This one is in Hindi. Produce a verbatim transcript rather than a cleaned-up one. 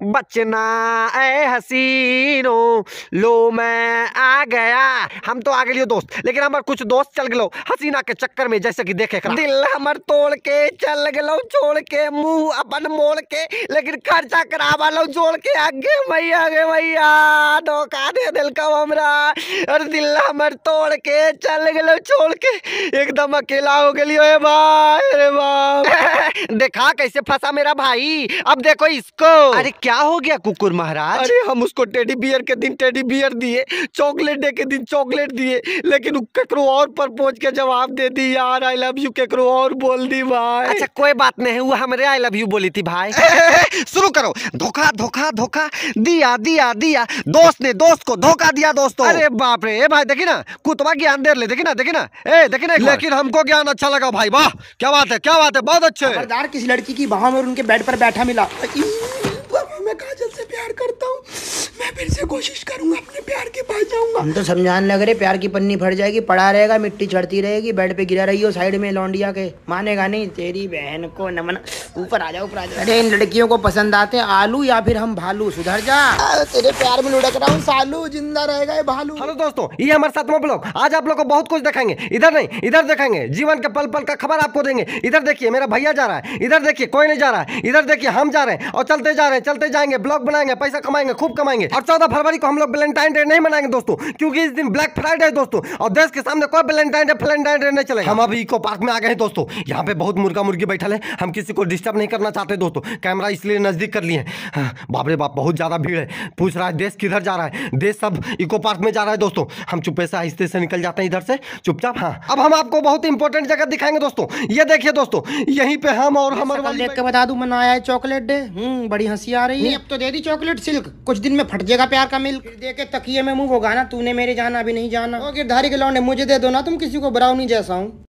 बचना ए हसीनो। लो मैं आ गया, हम तो आ गए दोस्त, लेकिन हमारे कुछ दोस्त चल गलो हसीना के चक्कर में, जैसे कि देखे दिल हमर तोड़ के चल गलो, छोड़ के मुंह अपन मोड़ के, लेकिन खर्चा करावा लो जोड़ के। आगे भैया आगे भैया धोखा दे दिल का हमरा, और दिल हमर तोड़ के चल गलो छोड़ के, एकदम अकेला हो गलियो। ए भाई अरे बाप देखा कैसे फंसा मेरा भाई, अब देखो इसको। अरे क्या हो गया कुकुर महाराज? अरे हम उसको टेडी बियर के दिन टेडी बियर दिए, चॉकलेट डे के दिन चॉकलेट दिए, लेकिन केकरो और पर पहुंच के जवाब दे दी यार, आई लव यू केकरो और बोल दी भाई। अच्छा कोई बात नहीं, वो हमरे आई लव यू बोली थी भाई। ए, ए, ए, शुरू करो। धोखा धोखा धोखा दिया दिया दिया, दोस्त ने दोस्त को धोखा दिया दोस्तों। अरे बाप रे भाई, देखी ना कुतवा ज्ञान दे ले, देखी ना देखी ना ए देखी ना, लेकिन हमको ज्ञान अच्छा लगा भाई। वाह क्या बात है क्या बात है, बहुत अच्छे। किसी लड़की की बाहों में उनके बेड पर बैठा मिला। मैं काजल से प्यार करता हूँ, मैं फिर से कोशिश करूंगा, अपने प्यार के पास जाऊंगा। हम तो समझाने लग रहे, प्यार की पन्नी फट जाएगी, पड़ा रहेगा, मिट्टी चढ़ती रहेगी, बेड पे गिरा रही हो साइड में लौंडिया के, मानेगा नहीं तेरी बहन को। नमन ऊपर आ जाओ ऊपर आ जाओ। अरे इन लड़कियों को पसंद आते हैं आलू या फिर हम भालू, सुधर जा, तेरे प्यार में लुढ़क रहा हूँ सालू, जिंदा रहेगा ये भालू। हेलो दोस्तों, ये हमारे सातवां ब्लॉग, आज आप लोग को बहुत कुछ दिखाएंगे, इधर नहीं इधर दिखाएंगे, जीवन के पल पल का खबर आपको देंगे। इधर देखिए मेरा भैया जा रहा है, इधर देखिए कोई नहीं जा रहा है, इधर देखिए हम जा रहे हैं और चलते जा रहे हैं, चलते जाएंगे, ब्लॉग बनाएंगे, पैसा कमाएंगे, खूब कमाएंगे। और चौदह फरवरी को हम लोग वैलेंटाइन डे नहीं मनाएंगे दोस्तों, क्योंकि इस दिन ब्लैक फ्राइडे है दोस्तों, और देश के सामने कोई वैलेंटाइन डे वैलेंटाइन डे नहीं चलेगा। हम अभी इको पार्क में आ गए दोस्तों, यहाँ पे बहुत मुर्गा मुर्गी बैठल है, हम किसी को डिस्टर्ब नहीं करना चाहते दोस्तों, कैमरा इसलिए नजदीक कर लिए। बाप रे बाप बहुत ज्यादा भीड़ है, पूछ रहा है देश किधर जा रहा है, देश सब इको पार्क में जा रहा है दोस्तों। हम चुप्पे से आहिस्ते से निकल जाते हैं इधर से चुपचाप। हाँ अब हम आपको बहुत इंपॉर्टेंट जगह दिखाएंगे दोस्तों, ये देखिए दोस्तों यहीं पे हम और हमारे बता दू मनाया है चॉकलेट डे। हम्म बड़ी हंसी आ रही है, अब तो दे दी चॉकलेट सिल्क, कुछ दिन में फट जाएगा प्यार का मिल्क। दे के तकिए में मुंह होगा ना, तूने मेरे जाना अभी नहीं जाना, और गिरधारी के लौंडे मुझे दे दो ना, तुम किसी को ब्राउनी जैसा हूँ।